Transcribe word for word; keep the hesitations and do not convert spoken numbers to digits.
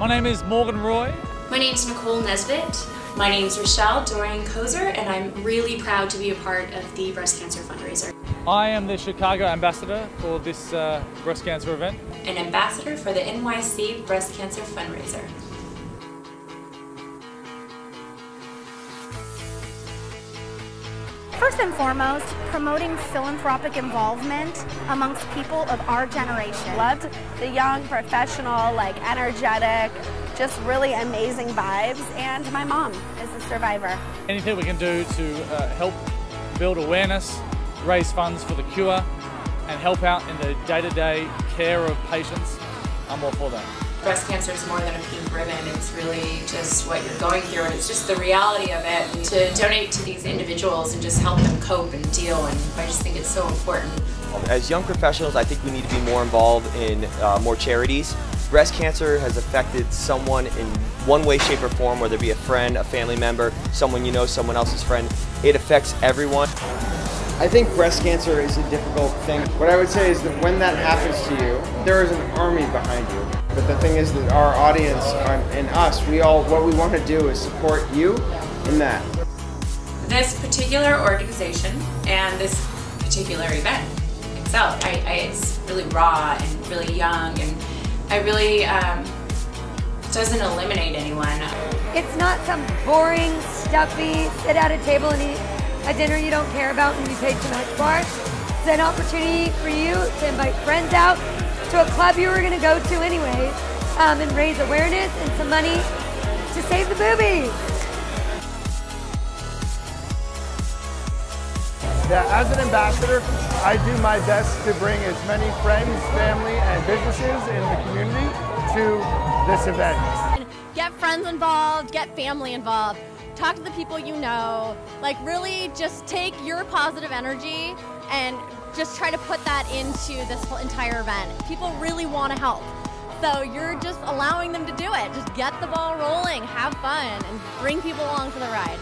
My name is Morgan Roy. My name's Nicole Nesbitt. My name's Rochelle Dorian-Kozer, and I'm really proud to be a part of the Breast Cancer Fundraiser. I am the Chicago ambassador for this uh, breast cancer event. An ambassador for the N Y C Breast Cancer Fundraiser. First and foremost, promoting philanthropic involvement amongst people of our generation. Loved the young, professional, like energetic, just really amazing vibes. And my mom is a survivor. Anything we can do to uh, help build awareness, raise funds for the cure, and help out in the day-to-day care of patients, I'm all for that. Breast cancer is more than a pink ribbon. It's really just what you're going through, and it's just the reality of it. And to donate to these individuals and just help them cope and deal, and I just think it's so important. As young professionals, I think we need to be more involved in uh, more charities. Breast cancer has affected someone in one way, shape, or form, whether it be a friend, a family member, someone you know, someone else's friend. It affects everyone. I think breast cancer is a difficult thing. What I would say is that when that happens to you, there is an army behind you. But the thing is that our audience and us, we all, what we want to do is support you in that. This particular organization and this particular event itself, I, I, it's really raw and really young, and I really um, doesn't eliminate anyone. It's not some boring, stuffy, sit at a table and eat a dinner you don't care about and you paid too much for. It's an opportunity for you to invite friends out to a club you were going to go to anyway, um, and raise awareness and some money to save the boobies. Yeah, as an ambassador, I do my best to bring as many friends, family, and businesses in the community to this event. Get friends involved, get family involved. Talk to the people you know, like really just take your positive energy and just try to put that into this whole entire event. People really want to help, so you're just allowing them to do it. Just get the ball rolling, have fun, and bring people along for the ride.